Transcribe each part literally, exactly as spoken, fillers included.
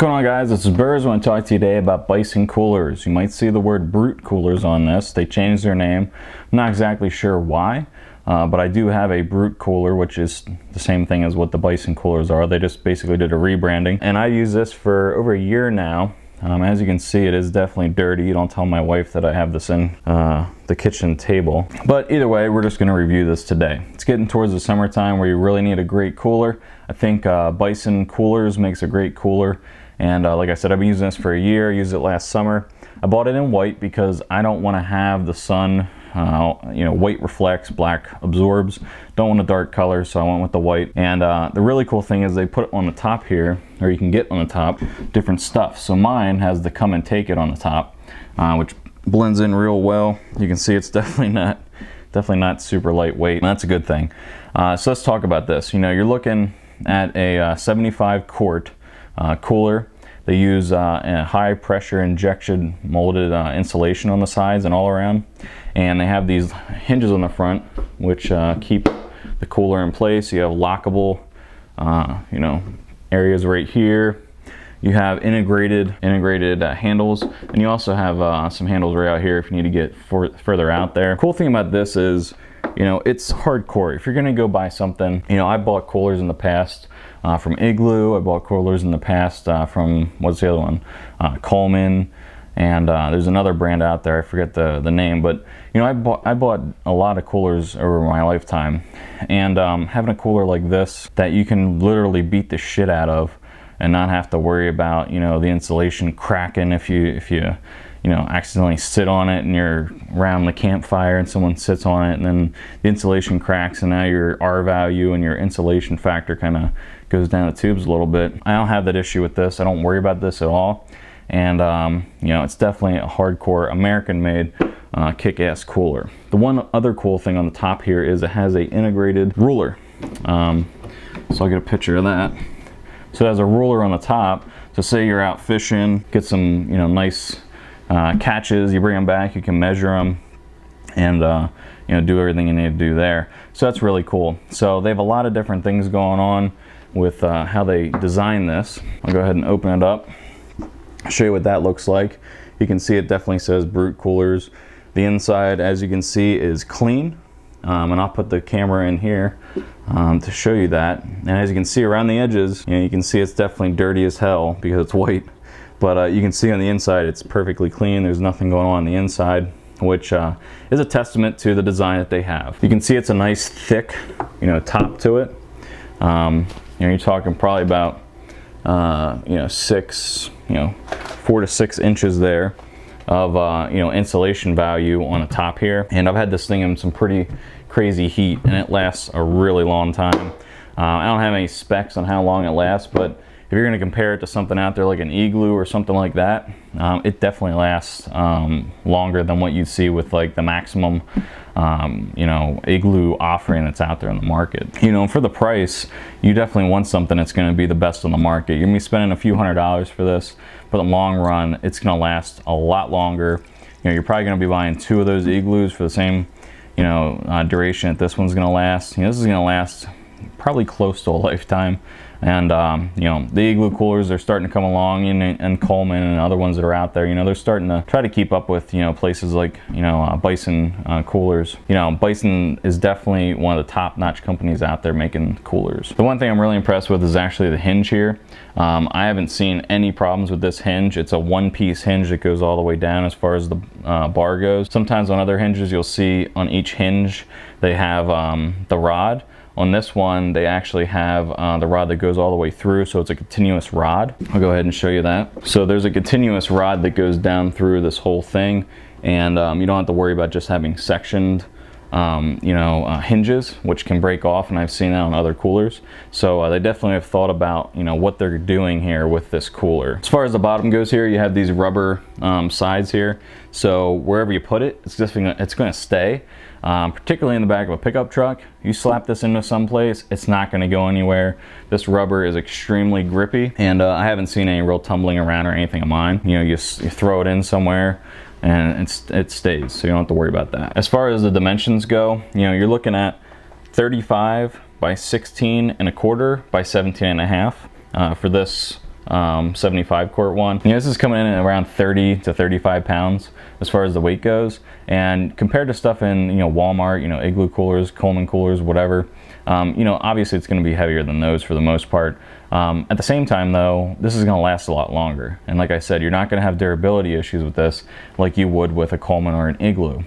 What's going on, guys? This is Burz. I want to talk to you today about Bison Coolers. You might see the word Brute Coolers on this. They changed their name. I'm not exactly sure why, uh, but I do have a Brute Cooler, which is the same thing as what the Bison Coolers are. They just basically did a rebranding, and I use this for over a year now. Um, as you can see, it is definitely dirty. You don't tell my wife that I have this in uh, the kitchen table. But either way, we're just going to review this today. It's getting towards the summertime where you really need a great cooler. I think uh, Bison Coolers makes a great cooler. And uh, like I said, I've been using this for a year. I used it last summer. I bought it in white because I don't want to have the sun, uh, you know, white reflects, black absorbs. Don't want a dark color, so I went with the white. And uh, the really cool thing is they put on the top here, or you can get on the top, different stuff. So mine has the come and take it on the top, uh, which blends in real well. You can see it's definitely not, definitely not super lightweight. And that's a good thing. Uh, so let's talk about this. You know, you're looking at a uh, seventy-five quart uh, cooler. They use uh, a high pressure injection molded uh, insulation on the sides and all around, and they have these hinges on the front which uh, keep the cooler in place. You have lockable uh, you know, areas right here. You have integrated integrated uh, handles, and you also have uh, some handles right out here if you need to get for, further out there. Cool thing about this is, you know, it's hardcore. If you're gonna go buy something, you know, I bought coolers in the past uh, from Igloo. I bought coolers in the past uh, from, what's the other one? Uh, Coleman, and uh, there's another brand out there. I forget the, the name, but you know, I bought, I bought a lot of coolers over my lifetime. And um, having a cooler like this that you can literally beat the shit out of and not have to worry about, you know, the insulation cracking if you, if you, you know, accidentally sit on it and you're around the campfire and someone sits on it and then the insulation cracks and now your R value and your insulation factor kind of goes down the tubes a little bit. I don't have that issue with this. I don't worry about this at all. And um, you know, it's definitely a hardcore American-made uh, kick-ass cooler. The one other cool thing on the top here is it has a integrated ruler. Um, so I'll get a picture of that. So it has a ruler on the top. So say you're out fishing, get some, you know, nice Uh, catches, you bring them back, you can measure them, and uh, you know, do everything you need to do there. So that's really cool. So they have a lot of different things going on with uh, how they design this. I'll go ahead and open it up, show you what that looks like. You can see it definitely says Brute Coolers. The inside, as you can see, is clean, um, and I'll put the camera in here um, to show you that. And as you can see around the edges, you know, you can see it's definitely dirty as hell because it's white. But uh, you can see on the inside, it's perfectly clean. There's nothing going on on the inside, which uh, is a testament to the design that they have. You can see it's a nice thick, you know, top to it. Um, you know, you're talking probably about, uh, you know, six, you know, four to six inches there of, uh, you know, insulation value on the top here. And I've had this thing in some pretty crazy heat, and it lasts a really long time. Uh, I don't have any specs on how long it lasts, but if you're gonna compare it to something out there like an Igloo or something like that, um, it definitely lasts um, longer than what you'd see with like the maximum, um, you know, Igloo offering that's out there in the market. You know, for the price, you definitely want something that's gonna be the best on the market. You're gonna be spending a few hundred dollars for this, but in the long run, it's gonna last a lot longer. You know, you're probably gonna be buying two of those Igloos for the same, you know, uh, duration that this one's gonna last. You know, this is gonna last probably close to a lifetime. And um, you know, the Igloo coolers are starting to come along, and, and Coleman and other ones that are out there, you know, they're starting to try to keep up with, you know, places like, you know, uh, Bison uh, coolers. You know, Bison is definitely one of the top-notch companies out there making coolers. The one thing I'm really impressed with is actually the hinge here. Um, I haven't seen any problems with this hinge. It's a one-piece hinge that goes all the way down as far as the uh, bar goes. Sometimes on other hinges, you'll see on each hinge, they have um, the rod. On this one, they actually have uh, the rod that goes all the way through, so it's a continuous rod. I'll go ahead and show you that. So there's a continuous rod that goes down through this whole thing, and um, you don't have to worry about just having sectioned um, you know, uh, hinges, which can break off, and I've seen that on other coolers. So uh, they definitely have thought about, you know, what they're doing here with this cooler. As far as the bottom goes here, you have these rubber um, sides here. So wherever you put it, it's just gonna, it's gonna stay. Um, particularly in the back of a pickup truck, you slap this into someplace, it's not going to go anywhere. This rubber is extremely grippy, and uh, I haven't seen any real tumbling around or anything of mine. You know, you, s you throw it in somewhere, and it's, it stays, so you don't have to worry about that. As far as the dimensions go, you know, you're looking at thirty-five by sixteen and a quarter by seventeen and a half uh, for this um, seventy-five quart one. You know, this is coming in at around thirty to thirty-five pounds as far as the weight goes. And compared to stuff in, you know, Walmart, you know, Igloo coolers, Coleman coolers, whatever, um, you know, obviously it's going to be heavier than those for the most part. Um, at the same time though, this is going to last a lot longer. And like I said, you're not going to have durability issues with this like you would with a Coleman or an Igloo.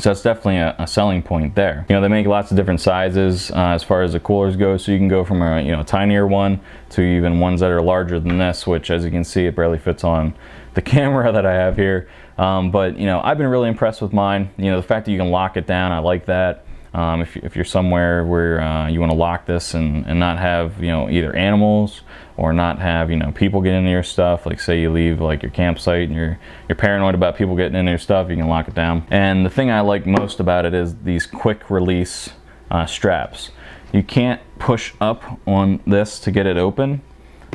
So that's definitely a, a selling point there. You know, they make lots of different sizes uh, as far as the coolers go. So you can go from a, you know, tinier one to even ones that are larger than this, which as you can see, it barely fits on the camera that I have here. Um, but, you know, I've been really impressed with mine. You know, the fact that you can lock it down, I like that. Um, if, if you're somewhere where uh, you want to lock this and, and not have, you know, either animals or not have, you know, people get into your stuff, like say you leave like your campsite and you're, you're paranoid about people getting into your stuff, you can lock it down. And the thing I like most about it is these quick release uh, straps. You can't push up on this to get it open,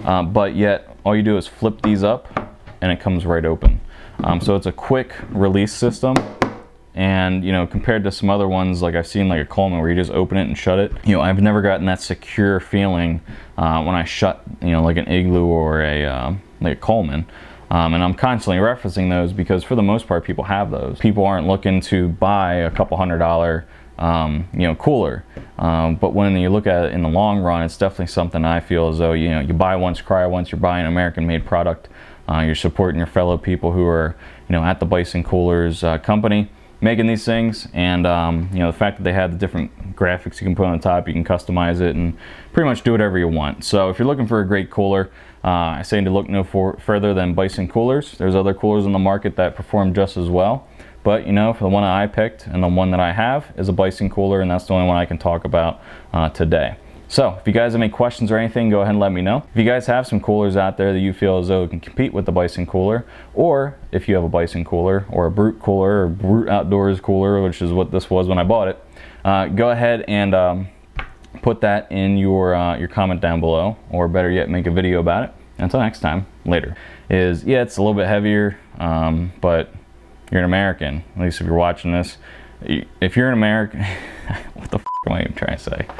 uh, but yet all you do is flip these up and it comes right open. Um, so it's a quick release system. And, you know, compared to some other ones, like I've seen like a Coleman where you just open it and shut it, you know, I've never gotten that secure feeling uh, when I shut, you know, like an Igloo or a, uh, like a Coleman. Um, and I'm constantly referencing those because for the most part, people have those. People aren't looking to buy a couple hundred dollar, um, you know, cooler. Um, but when you look at it in the long run, it's definitely something I feel as though, you know, you buy once, cry once, you're buying an American-made product. Uh, you're supporting your fellow people who are, you know, at the Bison Coolers uh, company, making these things. And um, you know, the fact that they have the different graphics you can put on the top, you can customize it and pretty much do whatever you want. So if you're looking for a great cooler, uh, I say to look no for further than Bison Coolers. There's other coolers on the market that perform just as well. But you know, for the one that I picked and the one that I have is a Bison cooler, and that's the only one I can talk about uh, today. So if you guys have any questions or anything, go ahead and let me know. If you guys have some coolers out there that you feel as though can compete with the Bison cooler, or if you have a Bison cooler or a Brute cooler or Brute Outdoors cooler, which is what this was when I bought it, uh, go ahead and um, put that in your, uh, your comment down below, or better yet, make a video about it. Until next time, later. Is, yeah, it's a little bit heavier, um, but you're an American, at least if you're watching this. If you're an American, what the f am I even trying to say?